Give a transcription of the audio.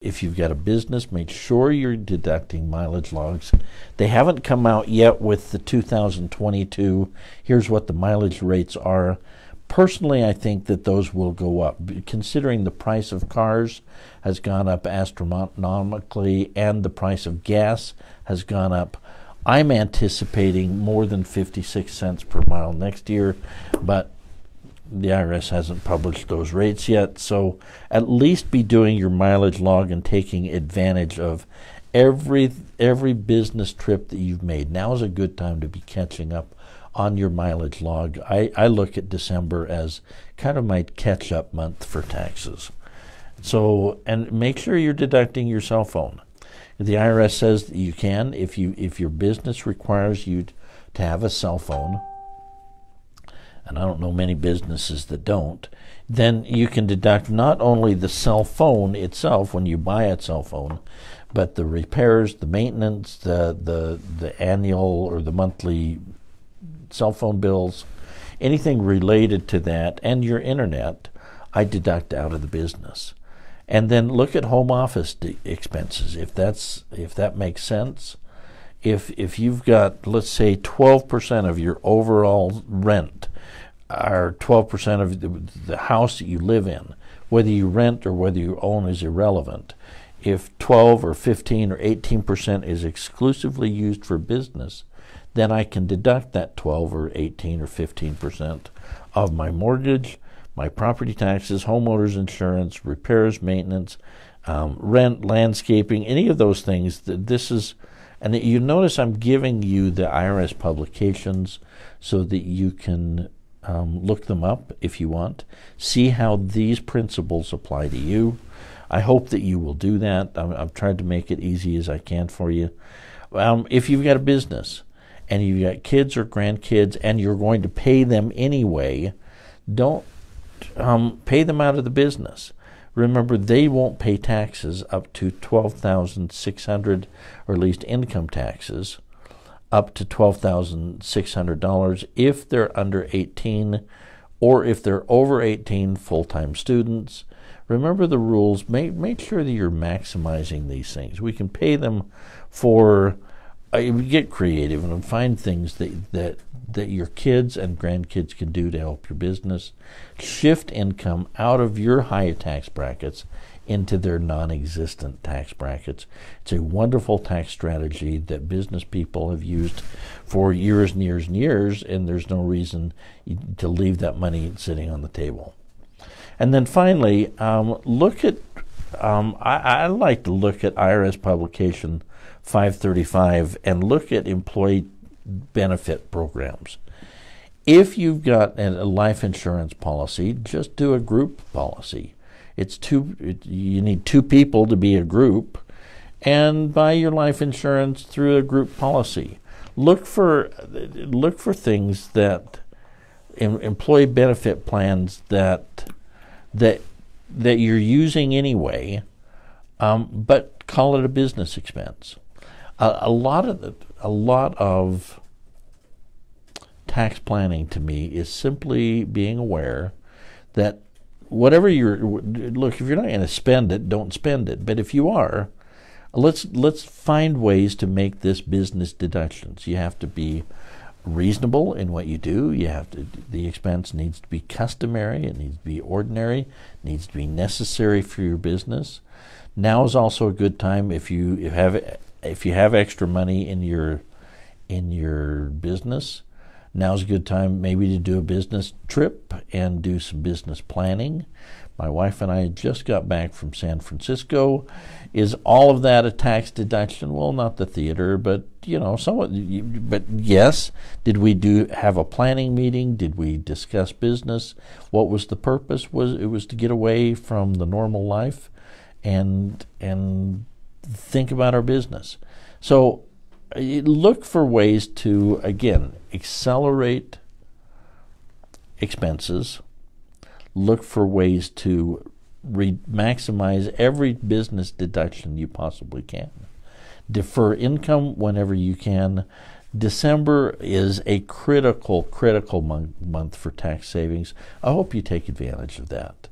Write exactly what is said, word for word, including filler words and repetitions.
If you've got a business, make sure you're deducting mileage logs. They haven't come out yet with the two thousand twenty-two, here's what the mileage rates are. Personally, I think that those will go up. Considering the price of cars has gone up astronomically and the price of gas has gone up, I'm anticipating more than fifty-six cents per mile next year, but the I R S hasn't published those rates yet, so at least be doing your mileage log and taking advantage of every every business trip that you've made. Now is a good time to be catching up on your mileage log. I, I look at December as kind of my catch-up month for taxes. So, and make sure you're deducting your cell phone. The I R S says that you can if you if your business requires you to have a cell phone, and I don't know many businesses that don't, then you can deduct not only the cell phone itself when you buy a cell phphone, but the repairs, the maintenance, the, the, the annual or the monthly cell phone bills, anything related to that, and your internet, I deduct out of the business. And then look at home office expenses, if, that's, if that makes sense. If, if you've got, let's say, twelve percent of your overall rent, are twelve percent of the, the house that you live in, whether you rent or whether you own is irrelevant. If twelve or fifteen or eighteen percent is exclusively used for business, then I can deduct that twelve or eighteen or fifteen percent of my mortgage, my property taxes, homeowners insurance, repairs, maintenance, um, rent, landscaping, any of those things. That this is, and you notice I'm giving you the I R S publications so that you can Um, look them up if you want. See how these principles apply to you. I hope that you will do that. I'm, I've tried to make it easy as I can for you. Um, if you've got a business and you've got kids or grandkids and you're going to pay them anyway, don't um, pay them out of the business. Remember, they won't pay taxes up to twelve thousand six hundred dollars, or at least income taxes up to twelve thousand six hundred dollars if they're under eighteen or if they're over eighteen full-time students. Remember the rules. Make, make sure that you're maximizing these things. We can pay them for, uh, get creative and find things that, that, that your kids and grandkids can do to help your business. Shift income out of your high tax brackets into their non-existent tax brackets. It's a wonderful tax strategy that business people have used for years and years and years, and there's no reason to leave that money sitting on the table. And then finally, um, look at, um, I, I like to look at I R S publication five thirty-five and look at employee benefit programs. If you've got a life insurance policy, just do a group policy. It's two, it, you need two people to be a group, and buy your life insurance through a group policy. Look for, look for things that, em, employee benefit plans that, that, that you're using anyway, um, but call it a business expense. A, a lot of, the, a lot of tax planning to me is simply being aware that whatever you're, look, if you're not going to spend it, don't spend it. But if you are, let's let's find ways to make this business deductions. You have to be reasonable in what you do. You have to, the expense needs to be customary, it needs to be ordinary, it needs to be necessary for your business. Now is also a good time if you if have if you have extra money in your in your business. Now's a good time maybe to do a business trip and do some business planning. My wife and I just got back from San Francisco. Is all of that a tax deduction? Well, not the theater, but you know, somewhat. But yes, did we do have a planning meeting? Did we discuss business? What was the purpose? Was it was to get away from the normal life, and and think about our business. So look for ways to, again, accelerate expenses. Look for ways to re maximize every business deduction you possibly can. Defer income whenever you can. December is a critical, critical month for tax savings. I hope you take advantage of that.